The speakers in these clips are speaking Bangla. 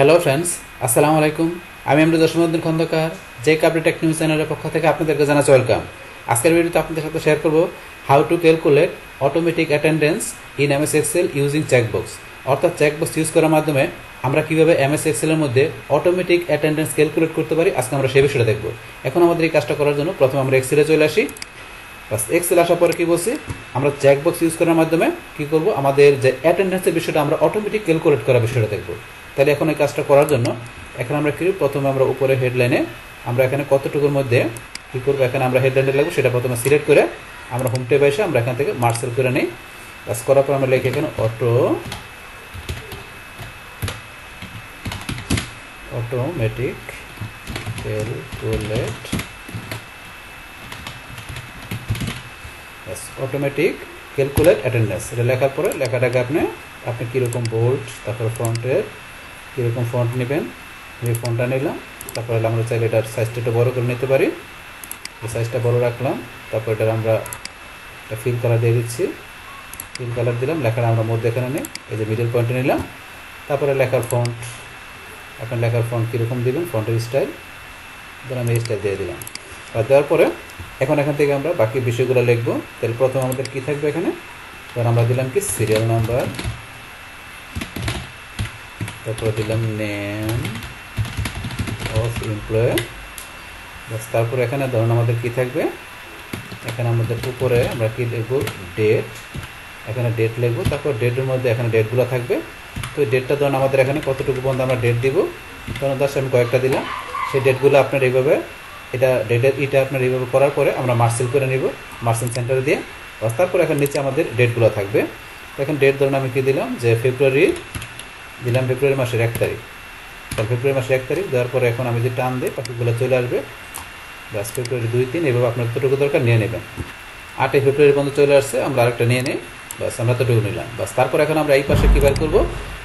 हेलो फ्रेंड्स अस्सलामु आलैकुम आमी एमडी दशमदी खंदकार जेक टेक्नोलॉजी चैनल पक्ष थेके आपनादेरके जानाई वेलकाम। आजकेर भिडियोते आपनादेर साथे शेयर करब how to calculate automatic attendance in MS Excel using checkbox. अर्थात चेकबक्स यूज करार माध्यमे आमरा किभाबे एमएस एक्सेलेर मध्ये अटोमेटिक अटेंडेंस कैलकुलेट करते पारी आजके आमरा सेई विषयटा देखब। एखन आमादेर एई काजटा करार जोन्नो प्रथमे आमरा एक्सेले चले आसि। बस एक्सेल आसार पर कि बोलছি আমরা চেকবক্স ইউজ করার মাধ্যমে কি করব আমাদের যে অ্যাটেন্ডেন্সের বিষয়টা আমরা অটোমেটিক ক্যালকুলেট করার বিষয়টা দেখব। তাহলে এখন এই কাজটা করার জন্য এখন আমরা কি প্রথমে আমরা উপরে হেডলাইনে আমরা এখানে কতটুকুর মধ্যে কি করব এখানে আমরা হেডলাইনটা লাগবে সেটা প্রথমে সিলেক্ট করে আমরা হোম ট্যাবে এসে আমরা এখান থেকে মার্সেল করে নেই। বাস করার পর আমরা লিখে এখানে automatic calculate automatic calculate attendance এটা লেখার পরে লেখাটাকে আপনি আপনি কীরকম বোল্ড তারপর ফন্টের কীরকম ফন্ট নেবেন এই ফন্টটা নিলাম। তারপরে আমরা চাইলে এটার সাইজটা একটু বড়ো করে নিতে পারি, এই সাইজটা বড়ো রাখলাম। তারপর এটার আমরা একটা ফিল কালার দিয়ে দিচ্ছি, ফিল কালার দিলাম। লেখাটা আমরা মধ্যেখানে নিই, এই যে মিডল পয়েন্টে নিলাম। তারপরে লেখার ফন্ট আপনার লেখার ফন্ট কীরকম দেবেন ফন্টের স্টাইল দেন আমি এই স্টাইল দিয়ে দিলাম। আর দেওয়ার পরে এখন এখান থেকে আমরা বাকি বিষয়গুলো লিখব। তাহলে প্রথম আমাদের কি থাকবে এখানে ধর আমরা দিলাম কি সিরিয়াল নাম্বার, তারপরে দিলাম নেম অফ এমপ্লয়ি। তারপরে এখানে ধরুন আমাদের কি থাকবে এখানে আমাদের উপরে আমরা কি লিখব ডেট, এখানে ডেট লিখব। তারপর ডেটের মধ্যে এখানে ডেটগুলো থাকবে, তো ডেটটা ধরুন আমাদের এখানে কতটুকু পর্যন্ত আমরা ডেট দিব ধরুন 10 আমি কয়েকটা দিলাম। সেই ডেটগুলো আপনার এইভাবে এটা ডেটের এটা আপনার এইভাবে করার পরে আমরা মার্সেল করে নেব মার্সেল সেন্টারে দিয়ে। তারপর এখন নিচে আমাদের ডেটগুলো থাকবে। এখন ডেট ধরুন আমি কী দিলাম যে ফেব্রুয়ারি দিলাম, ফেব্রুয়ারি মাসের 1 তারিখ। তাহলে ফেব্রুয়ারি মাসের 1 তারিখ দেওয়ার পরে এখন আমি যে টান দিই বাকিগুলো চলে আসবে। ব্যাস ফেব্রুয়ারি 2-3 এভাবে আপনার যতটুকু দরকার নিয়ে নেবেন। 8 ফেব্রুয়ারি পর্যন্ত চলে আসছে, আমরা আরেকটা নিয়ে নিই। ব্যাস আমরা ততটুকু নিলাম। ব্যাস তারপর এখন আমরা এই পাশে কী বের করবো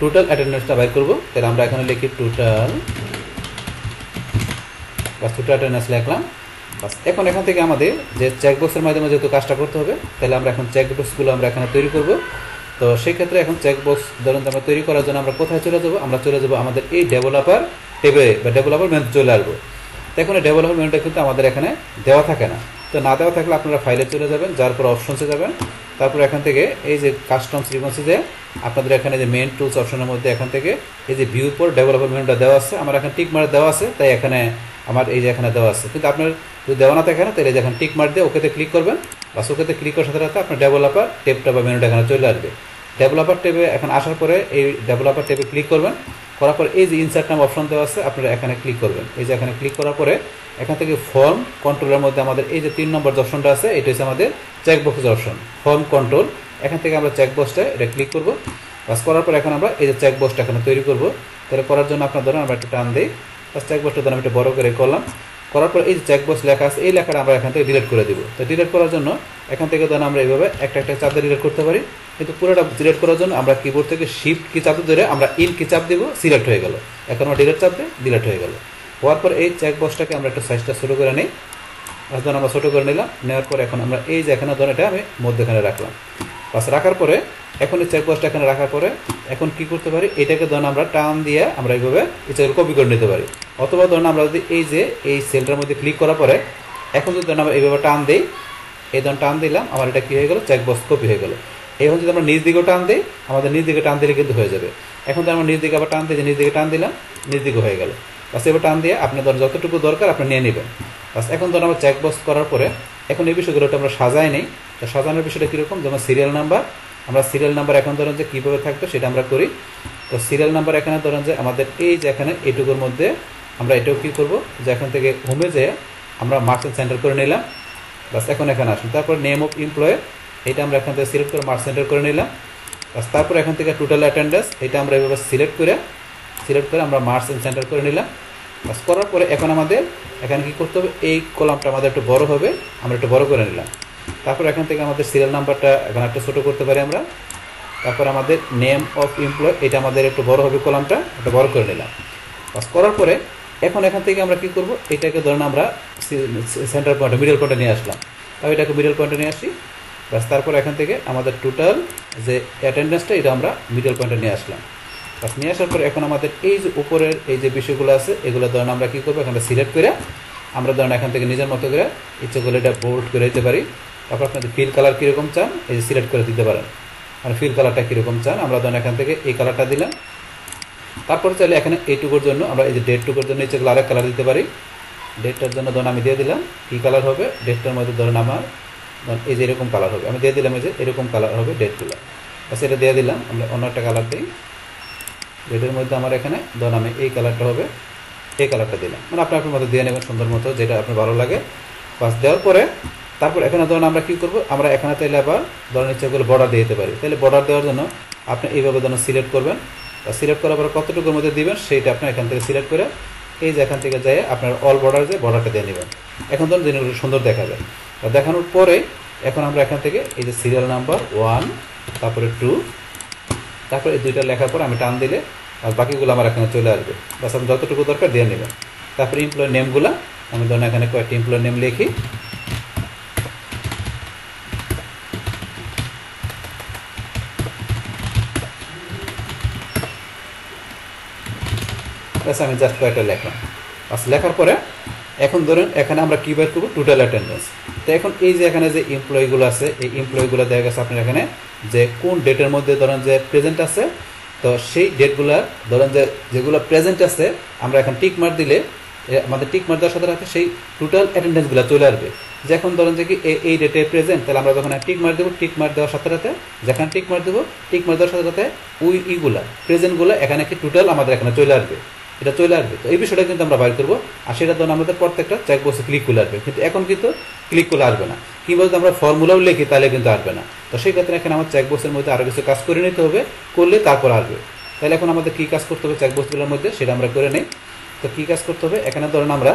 টোটাল অ্যাটেন্ডেন্সটা বের করবো। তাহলে আমরা এখানে লিখি টোটাল টোটাল অ্যাটেন্ডেন্স লিখলাম। বাস এখন এখান থেকে আমাদের যে চেকবক্সের মাধ্যমে যেহেতু কাজটা করতে হবে তাহলে আমরা এখন চেকবক্সগুলো আমরা এখানে তৈরি করব। তো সেই ক্ষেত্রে এখন চেকবক্স ধরুন আমরা তৈরি করার জন্য আমরা কোথায় চলে যাব আমরা চলে যাব আমাদের এই ডেভেলপার টেবে বা ডেভেলপার মেনু চলে আসবো। এখন এই ডেভেলপার মেনুটা কিন্তু আমাদের এখানে দেওয়া থাকে না, তো না দেওয়া থাকলে আপনারা ফাইলে চলে যাবেন, যার পর অপশনসে যাবেন। তারপর এখান থেকে এই যে কাস্টমস রিবন্সে যে আপনাদের এখানে যে মেন টুলস অপশনের মধ্যে এখান থেকে এই যে ভিউ পর ডেভেলপার মেনুটা দেওয়া আছে আমার এখানে টিক মার্ক দেওয়া আছে, তাই এখানে আমার এই যে এখানে দেওয়া আছে। কিন্তু আপনার যদি দেওয়া না থাকে না তাহলে এখানে টিক মার্ক দিয়ে ওকেতে ক্লিক করবেন। বাস ওকেতে ক্লিক করার সাথে সাথে আপনার ডেভেলপার ট্যাবটা বা মেনুটা এখানে চলে আসবে। ডেভেলপার ট্যাবে এখন আসার পরে এই ডেভেলপার ট্যাবে ক্লিক করবেন, করার পর এই যে ইনসার্ট নাম অপশন দেওয়া আছে আপনারা এখানে ক্লিক করবেন। এই যে এখানে ক্লিক করার পরে এখান থেকে ফর্ম কন্ট্রোলের মধ্যে আমাদের এই যে 3 নম্বর যে অপশনটা আছে এটা হচ্ছে আমাদের চেকবক্সের অপশন ফর্ম কন্ট্রোল। এখান থেকে আমরা চেকবক্সটা এটা ক্লিক করবো। বাস করার পর এখন আমরা এই যে চেকবক্সটা এখানে তৈরি করবো। তাহলে করার জন্য আপনার ধরুন আমরা একটা টান দিই, চেকবক্সটা ধরুন আমি একটু বড় করে করলাম। করার পর এই যে চেকবক্স লেখা আছে এই লেখাটা আমরা এখান থেকে ডিলিট করে দেবো। তো ডিলিট করার জন্য এখান থেকে ধরুন আমরা এইভাবে একটা একটা চাপ দিয়ে ডিলিট করতে পারি, কিন্তু পুরোটা ডিলিট করার জন্য আমরা কিবোর্ড থেকে শিফট কি চাপ ধরে আমরা ইন কি চাপ দেবো সিলেক্ট হয়ে গেল। এখন আমরা ডিলিট চাপ দিয়ে ডিলিট হয়ে গেল। হওয়ার পর এই চেকবক্সটাকে আমরা একটু সাইজটা ছোটো করে নিই। ধরুন আমরা ছোটো করে নিলাম, নেওয়ার পর এখন আমরা এই যে এখানে ধরুন এটা আমি মধ্যখানে রাখলাম। বাস রাখার পরে এখন এই চেকবক্সটা এখানে রাখার পরে এখন কি করতে পারি এটাকে ধরুন আমরা টান দিয়ে আমরা এইভাবে এই চেক কপি করে নিতে পারি। অথবা ধরুন আমরা যদি এই যে এই সেলটার মধ্যে ক্লিক করার পরে এখন যদি ধরুন আমরা এইভাবে টান দিই, এই ধরুন টান দিলাম আমার এটা কী হয়ে গেল চেকবক্স কপি হয়ে গেল। এখন যদি আমরা নিজ দিকেও টান দিই আমাদের নিজ দিকে টান দিলে কিন্তু হয়ে যাবে। এখন ধরুন আমরা নিজ দিকে আবার টান দিই, নিজ দিকে টান দিলাম নিজ দিকে হয়ে গেল। বাস এবার টান দিয়ে আপনি ধরুন যতটুকু দরকার আপনি নিয়ে নেবেন। বাস এখন ধরুন আমরা চেকবক্স করার পরে এখন এই বিষয়গুলো আমরা সাজাই নিই। তো সাজানোর বিষয়টা কীরকম যেমন সিরিয়াল নাম্বার আমরা সিরিয়াল নাম্বার এখন ধরেন যে কীভাবে থাকতো সেটা আমরা করি। তো সিরিয়াল নাম্বার এখানে ধরেন যে আমাদের এই যে এখানে এটুকুর মধ্যে আমরা এটাও কী করবো যে এখান থেকে হোমে যেয়ে আমরা মার্সেল সেন্টার করে নিলাম। বাস এখন এখানে আসুন, তারপর নেম অফ এমপ্লয়ি এটা আমরা এখান থেকে সিলেক্ট করে মার্ক সেন্টার করে নিলাম। বাস তারপর এখান থেকে টোটাল অ্যাটেন্ডেন্স এটা আমরা এভাবে সিলেক্ট করে আমরা মার্ক সেন্টার করে নিলাম। বাস করার পরে এখন আমাদের এখানে কী করতে হবে এই কলামটা আমাদের একটু বড় হবে আমরা একটু বড় করে নিলাম। তারপর এখান থেকে আমাদের সিরিয়াল নাম্বারটা এখানে একটা ছোটো করতে পারি আমরা। তারপর আমাদের নেম অফ এমপ্লয় এটা আমাদের একটু বড় হবে কলামটা একটু বড় করে নিলাম। বাস করার পরে এখন এখান থেকে আমরা কি করব এটাকে ধরুন আমরা সেন্টার পয়েন্টে মিডল পয়েন্টে নিয়ে আসলাম, তাও এটাকে মিডল পয়েন্টে নিয়ে আসি। বাস তারপর এখান থেকে আমাদের টোটাল যে অ্যাটেন্ডেন্সটা এটা আমরা মিডল পয়েন্টে নিয়ে আসলাম। নিয়ে আসার পর এখন আমাদের এই যে উপরের এই যে বিষয়গুলো আছে এগুলো ধরুন আমরা কি করব এখানে সিলেক্ট করে আমরা ধরুন এখান থেকে নিজের মতো করে ইচ্ছে করলে এটা বোল্ড করে দিতে পারি। তারপর আপনাদের ফিল কালার কীরকম চান এই সিলেক্ট করে দিতে পারেন আর ফিল কালারটা কীরকম চান আমরা ধরুন এখান থেকে এই কালারটা দিলাম। তারপরে চাইলে এখানে এইটুকুর জন্য আমরা এই যে ডেটটুকুর জন্য ইচ্ছে করলে আরেক কালার দিতে পারি। ডেটটার জন্য ধরুন আমি দিয়ে দিলাম কী কালার হবে ডেটটার মধ্যে ধরুন আমার এই যে এরকম কালার হবে আমি দিয়ে দিলাম এই যে এরকম কালার হবে ডেটগুলো আচ্ছা এটা দিয়ে দিলাম। আমরা অন্য একটা কালার দিই ডেটের মধ্যে আমার এখানে ধরুন আমি এই কালারটা হবে এই কালারটা দিলাম মানে আপনি আপনার মতো দিয়ে নেবেন সুন্দর মতো যেটা আপনার ভালো লাগে পাস দেওয়ার পরে তারপর এখানে ধরুন আমরা কী করবো আমরা এখানে তাহলে আবার ধরুন ইচ্ছাগুলো বর্ডার দিয়ে দিতে পারি। তাহলে বর্ডার দেওয়ার জন্য আপনি এইভাবে ধরুন সিলেক্ট করবেন সিলেক্ট করার পরে কতটুকুর মধ্যে দেবেন সেইটা আপনি এখান থেকে সিলেক্ট করে এই যে এখান থেকে যায় আপনার অল বর্ডার যে বর্ডারটা দিয়ে নেবেন। এখন ধরুন জিনিসগুলো সুন্দর দেখা যায় দেখানোর পরে এখন আমরা এখান থেকে এই যে সিরিয়াল নাম্বার 1 তারপরে 2 তারপরে এই দুইটা লেখার পর আমি টান দিলে আর বাকিগুলো আমার এখানে চলে আসবে বাস আপনি যতটুকু দরকার দিয়ে নেবেন। তারপরে এমপ্লয় নেমগুলো আমি ধরুন এখানে কয়েকটি এমপ্লয় নেম লিখি ব্যাস আমি জাস্ট কয়েকটা লেখলাম বাস লেখার পরে এখন ধরুন এখানে আমরা কি বের করবো টোটাল অ্যাটেন্ডেন্স। তো এখন এই যে এখানে যে এমপ্লয়িগুলো আছে এই এমপ্লয়িগুলো দেখা গেছে আপনার এখানে যে কোন ডেটের মধ্যে ধরেন যে প্রেজেন্ট আছে তো সেই ডেটগুলো ধরেন যে যেগুলো প্রেজেন্ট আছে আমরা এখন টিকমার দিলে আমাদের টিকমার দেওয়ার সাথে সাথে সেই টোটাল অ্যাটেন্ডেন্সগুলো চলে আসবে। যখন ধরেন যে কি এই ডেটে প্রেজেন্ট তাহলে আমরা যখন টিকমার দেবো টিকমার দেওয়ার সাথে সাথে যেখানে টিকমার দেবো টিকমার দেওয়ার সাথে সাথে ওই ইগুলা প্রেজেন্টগুলো এখানে কি টোটাল আমাদের এখানে চলে আসবে এটা চলে আসবে। তো এই বিষয়টা কিন্তু আমরা বাইর করবো আর সেটা ধরুন আমাদের প্রত্যেকটা চেকবক্সে ক্লিক করে আসবে কিন্তু এখন কিন্তু ক্লিক করলে আসবে না কিংবা যদি আমরা ফর্মুলাও লিখি তাহলে কিন্তু আসবে না। তো সেই ক্ষেত্রে এখানে আমার চেকবক্সের মধ্যে আরও কিছু কাজ করে নিতে হবে করলে তারপর আসবে। তাহলে এখন আমাদের কী কাজ করতে হবে চেকবক্সগুলোর মধ্যে সেটা আমরা করে নিই। তো কী কাজ করতে হবে এখানে ধরুন আমরা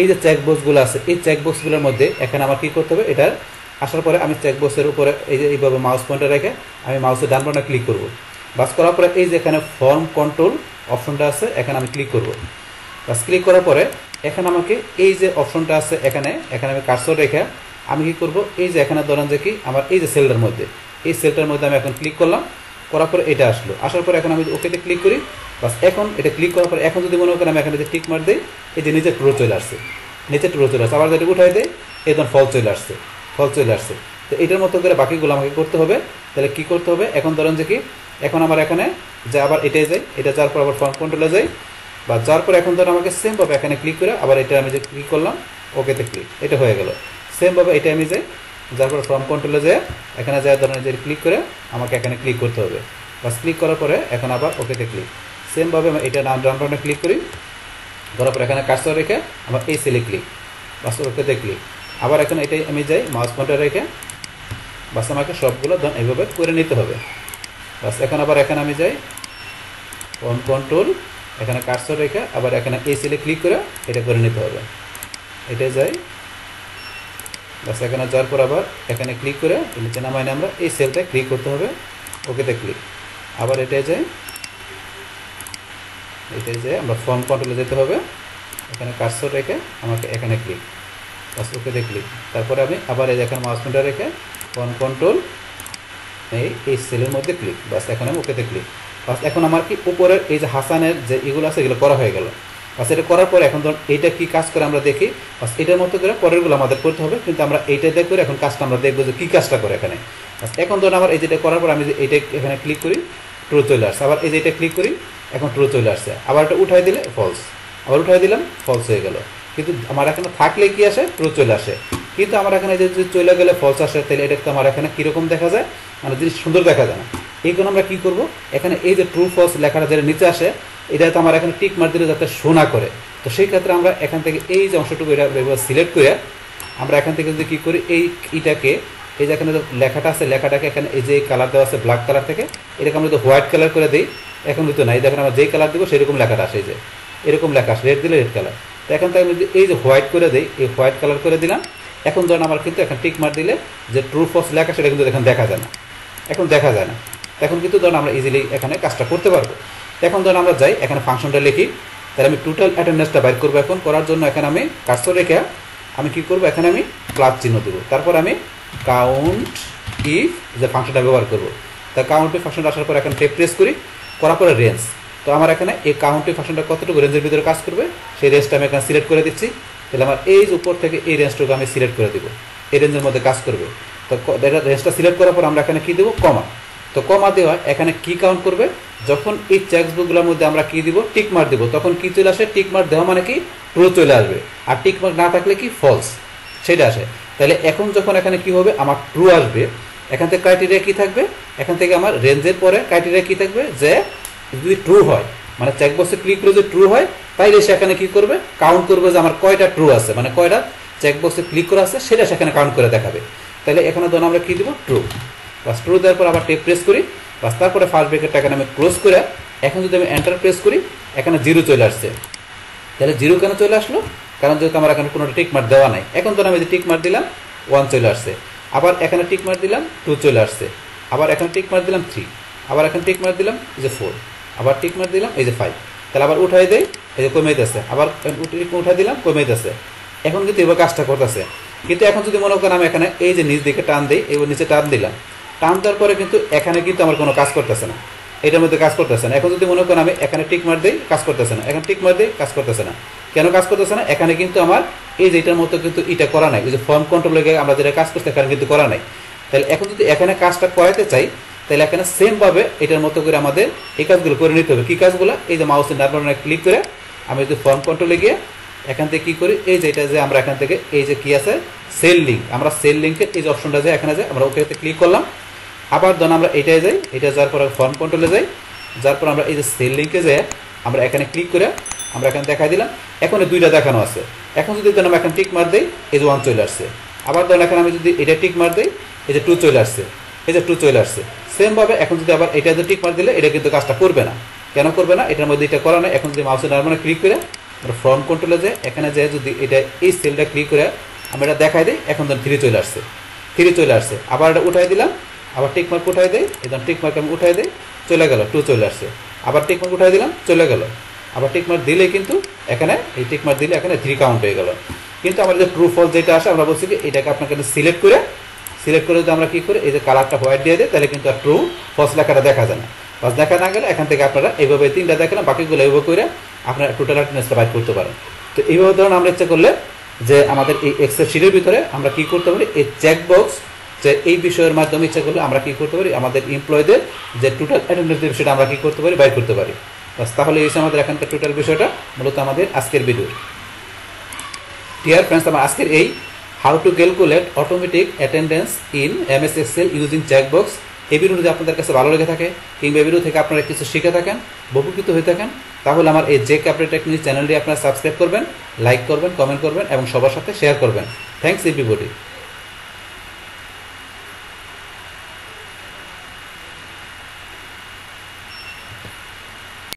এই যে চেকবক্সগুলো আছে এই চেকবক্সগুলোর মধ্যে এখানে আমার কী করতে হবে এটার আসার পরে আমি চেকবক্সের উপরে এই যে এইভাবে মাউস পয়েন্টার রেখে আমি মাউসের ডান বাটনে ক্লিক করবো বাস করার পরে এই যে এখানে ফর্ম কন্ট্রোল অপশনটা আছে এখানে আমি ক্লিক করব বাস ক্লিক করার পরে এখানে আমাকে এই যে অপশনটা আছে এখানে এখানে আমি কার্সর রেখে আমি কি করব এই যে এখানে ধরেন যে কি আমার এই যে সেলটার মধ্যে এই সেলটার মধ্যে আমি এখন ক্লিক করলাম করার পরে এটা আসলো আসার পরে এখন আমি ওকেতে ক্লিক করি বাস এখন এটা ক্লিক করার পরে এখন যদি মনে করেন আমি এখানে যে টিক মার দিই এই যে নিচে ট্রো চলে আসছে নিচে ট্রো চলে আসছে আবার যেটা উঠাই দেয় এই ধরুন ফল চলে আসছে। তো এটার মতো করে বাকিগুলো আমাকে করতে হবে। তাহলে কি করতে হবে এখন ধরেন যে কি এখন আমার এখানে যে আবার এটাই যাই এটা যাওয়ার পর আবার ফর্ম কন্ট্রোলে যাই বা যাওয়ার পর এখন ধরুন আমাকে সেমভাবে এখানে ক্লিক করে আবার এটা আমি যে ক্লিক করলাম ওকেতে ক্লিক এটা হয়ে গেল সেমভাবে এটা আমি যাই যার পর ফর্ম কন্ট্রোলে যেয়ে এখানে যাওয়ার ধরনের যে ক্লিক করে আমাকে এখানে ক্লিক করতে হবে বাস ক্লিক করার পরে এখন আবার ওকেতে ক্লিক সেমভাবে আমি এটা ডাউনলোডে ক্লিক করি করার পর এখানে কার্সর রেখে আমার এই সেলে ক্লিক বাস ওকেতে ক্লিক আবার এখন এটাই আমি যাই মাউস পয়েন্টার রেখে বাস আমাকে সবগুলো এইভাবে করে নিতে হবে। বাস এখন আবার এখানে আমি যাই ফর্ম কন্ট্রোল এখানে কার্সর রেখে আবার এখানে এই সেলে ক্লিক করে এটা করে নিতে হবে এটা যাই বাস এখানে যাওয়ার পর আবার এখানে ক্লিক করে নিচে নামাইনে আমরা এই সেলটায় ক্লিক করতে হবে ওকেতে ক্লিক আবার এটা যাই আমরা ফর্ম কন্ট্রোলে যেতে হবে এখানে কার্সর রেখে আমাকে এখানে ক্লিক বাস ওকেতে ক্লিক তারপরে আমি আবার এই এখানে মাউস পয়েন্টার রেখে ফর্ম কন্ট্রোল এই সেলের মধ্যে ক্লিক বাস এখন আমি ওকেতে ক্লিক বাস এখন আমার কি উপরের এই যে হাসানের যে এগুলো আছে এগুলো করা হয়ে গেল। বাস এটা করার পর এখন ধরুন এইটা কি কাজ করে আমরা দেখি বাস এটার মতো করে পরেরগুলো আমাদের করতে হবে কিন্তু আমরা এইটা দিয়ে করে এখন কাজটা আমরা দেখবো যে কী কাজটা করে এখানে। বাস এখন ধরুন আমার এই যেটা করার পর আমি যে এইটা এখানে ক্লিক করি ট্রু চলে আসছে আবার এই যে এটা ক্লিক করি এখন ট্রু চলে আসছে আবার এটা উঠাই দিলে ফলস আবার উঠাই দিলাম ফলস হয়ে গেল কিন্তু আমার এখানে থাকলে কি আসে ট্রু চলে আসে কিন্তু আমার এখানে যদি চলে গেলে ফলস আসে তাহলে এটা তো আমার এখানে কীরকম দেখা যায় মানে জিনিস সুন্দর দেখা যায় না। এই কারণে আমরা কী করবো এখানে এই যে ট্রু ফলস লেখাটা যেটা নিচে আসে এটা তো আমার এখানে টিক মার দিলে যাতে শোনা করে। তো সেই ক্ষেত্রে আমরা এখান থেকে এই যে অংশটুকু এটা সিলেক্ট করে আমরা এখান থেকে যদি কী করি এইটাকে এই যে এখানে লেখাটা আছে লেখাটাকে এখানে এই যে কালার দেওয়া আছে ব্ল্যাক কালার থেকে এটাকে আমরা যদি হোয়াইট কালার করে দিই এখন কিন্তু না এই দেখেন আমরা যেই কালার দেবো সেরকম লেখাটা আসে যে এরকম লেখা আসে রেড দিলে রেড কালার। তো এখান থেকে আমি যদি এই যে হোয়াইট করে দিই এই হোয়াইট কালার করে দিলাম এখন ধরুন আমার কিন্তু এখন টিক মার দিলে যে ট্রু ফলস লেখা সেটা কিন্তু এখন দেখা যায় না এখন কিন্তু ধরুন আমরা ইজিলি এখানে কাজটা করতে পারবো। এখন ধরুন আমরা যাই এখানে ফাংশনটা লিখি তাহলে আমি টোটাল অ্যাটেন্ডেন্সটা বাইর করবো এখন করার জন্য এখানে আমি কার্সর রেখে আমি কি করব এখানে আমি প্লাস চিহ্ন দেবো তারপর আমি কাউন্ট ইফ যে ফাংশনটা ব্যবহার করব তা কাউন্ট ইফ ফাংশনটা আসার পর এখন টেপ প্রেস করি करार रेंज तो हमारे एखे काउंटिंग फंक्शन कतटुकू रेंजर भीतर काज करबे सेई रेंजटा एखाने सिलेक्ट कर दिच्छि তাহলে আমার এই উপর থেকে এই রেঞ্জটুকু আমি সিলেক্ট করে দেব এই রেঞ্জের মধ্যে কাজ করবে তো এটা রেঞ্জটা সিলেক্ট করার পর আমরা এখানে কি দেব কমা তো কমা দেওয়া এখানে কি কাউন্ট করবে যখন এই চেকবুকগুলোর মধ্যে আমরা কি দেব টিক মার্ক দেব তখন কি চলে আসে টিক মার্ক দেওয়া মানে কি ট্রু চলে আসবে আর টিক মার্ক না থাকলে কি ফলস সেটা আসে তাহলে এখন যখন এখানে কি হবে আমার ট্রু আসবে এখান থেকে ক্রাইটেরিয়া কি থাকবে এখান থেকে আমার রেঞ্জের পরে ক্রাইটেরিয়া কি থাকবে যে যদি ট্রু হয় মানে চেকবক্সে ক্লিক করে যদি ট্রু হয় তাইলে সেখানে কি করবে কাউন্ট করবে যে আমার কয়টা ট্রু আছে মানে কয়টা চেকবক্সে ক্লিক করা আছে সেটা সেখানে কাউন্ট করে দেখাবে তাহলে এখানে ধরুন আমরা কি দেব ট্রু বাস ট্রু দেওয়ার পর আবার ট্যাব প্রেস করি বাস তারপরে ফার্স্ট ব্র্যাকেটটা এখানে আমি ক্লোজ করে এখন যদি আমি এন্টার প্রেস করি এখানে জিরো চলে আসছে তাহলে জিরো কেন চলে আসলো কারণ যেহেতু আমার এখানে কোনো টিক মার্ক দেওয়া নাই এখন ধরুন আমি যে টিক মার্ক দিলাম ওয়ান চলে আসছে আবার এখানে টিক মার্ক দিলাম টু চলে আসছে আবার এখানে টিক মার্ক দিলাম থ্রি আবার এখানে টিক মার্ক দিলাম যে ফোর আবার টিক মার্ক দিলাম এই যে ফাইভ তাহলে আবার উঠাই দেই এই যে কমেইতেছে আবার উঠাই দিলাম কমেইতেছে এখন কিন্তু এবার কাজটা করতেছে কিন্তু এখন যদি মনে করেন আমি এখানে এই যে নিচ দিকে টান দেই এবার নিচে টান দিলাম টান দেওয়ার পরে কিন্তু এখানে কিন্তু আমার কোনো কাজ করতেছে না এটার মধ্যে কাজ করতেছে না এখন যদি মনে করেন আমি এখানে টিক মার দেই কাজ করতেছে না এখন টিক মার দেই কাজ করতেছে না কেন কাজ করতেছে না এখানে কিন্তু আমার এই যে এটার মতো কিন্তু এটা করা নাই ওই যে ফর্ম কন্ট্রোলে গিয়ে আমরা যেটা কাজ করতে এখানে কিন্তু করা নাই তাহলে এখন যদি এখানে কাজটা করাতে চাই তাহলে এখানে সেম ভাবে এটার মতো করে আমাদের এই কাজগুলো করে নিতে হবে কি কাজগুলো এই যে মাউসের ডাবল ক্লিক করে আমি যদি ফর্ম কন্ট্রোলে গিয়ে এখান থেকে কি করি এই যে এটা যে আমরা এখান থেকে এই যে কি আছে সেল লিঙ্ক আমরা সেল লিঙ্কের এই যে অপশনটা যে এখানে যাই আমরা ওকেতে ক্লিক করলাম আবার ধরুন আমরা এটাই যাই এটা যাওয়ার পর ফর্ম কন্ট্রোলে যাই যার পর আমরা এই যে সেল লিঙ্কে যাই আমরা এখানে ক্লিক করে আমরা এখানে দেখাই দিলাম এখন দুইটা দেখানো আছে এখন যদি ধরুন আমি এখানে টিক মার দিই এই যে ওয়ান চলে আসছে আবার ধরুন এখানে আমি যদি এটা টিক মার দিই এই যে টু চলে আসছে এই যে টু চলে আসছে সেম ভাবে এখন যদি আবার এটা যদি টিক মার দিলে এটা কিন্তু কাজটা করবে না কেন করবে না এটার মধ্যে এটা করা না এখন যদি মাউসের ডানবাটনে ক্লিক করে আমরা ফর্ম কন্ট্রোলে যাই এখানে যাই যদি এটা এই সেলটা ক্লিক করে আমরা এটা দেখাই দিই এখন ধরুন থ্রি চলে আসছে আবার এটা উঠাই দিলাম আবার টিক মার্ক উঠাই দিই এখন টিক মার্ক আমি উঠাই দিই চলে গেল টু চলে আসছে আবার টিক মার্ক উঠাই দিলাম চলে গেল আবার টিক মার্ক দিলে কিন্তু এখানে এই টিক মার্ক দিলে এখানে থ্রি কাউন্ট হয়ে গেল কিন্তু আমাদের যে ট্রু ফলস যেটা আসে আমরা বলছি যে এটাকে আপনাকে সিলেক্ট করে যদি আমরা কি করি এই যে কালারটা হোয়াইট দিয়ে দিই তাহলে কিন্তু আর ট্রু ফলস লেখাটা দেখা যায় না ফলস দেখা না গেলে এখান থেকে আপনারা এইভাবে তিনটা দেখেন বাকিগুলো এইভাবে করে আপনারা টোটাল আর্টনেসটা বাইর করতে পারেন তো এইভাবে ধরুন আমরা ইচ্ছা করলে যে আমাদের এই এক্সেল শিটের ভিতরে আমরা কি করতে পারি এই চেকবক্স যে এই বিষয়ের মাধ্যমে ইচ্ছা করলে আমরা কি করতে পারি আমাদের এমপ্লয়ীদের যে টোটাল অ্যাটেন্ডেন্স সেটা আমরা কি করতে পারি বাইর করতে পারি বাস তাহলে এই আমাদের এখানকার টোটাল বিষয়টা মূলত আমাদের আজকের ভিডিও ডিয়ার ফ্রেন্ডস আমার আজকের এই How to calculate automatic attendance in MS Excel using checkbox এই ভিডিও যদি আপনাদের কাছে ভালো লেগে থাকে কিংবা ভিডিও থেকে আপনারা কিছু শিখে থাকেন উপকৃত হয়ে থাকেন তাহলে আমার এই জেক আপডেট টেকনিক চ্যানেলটি আপনারা সাবস্ক্রাইব করবেন লাইক করবেন কমেন্ট করবেন এবং সবার সাথে শেয়ার করবেন থ্যাঙ্কস এভরিবডি।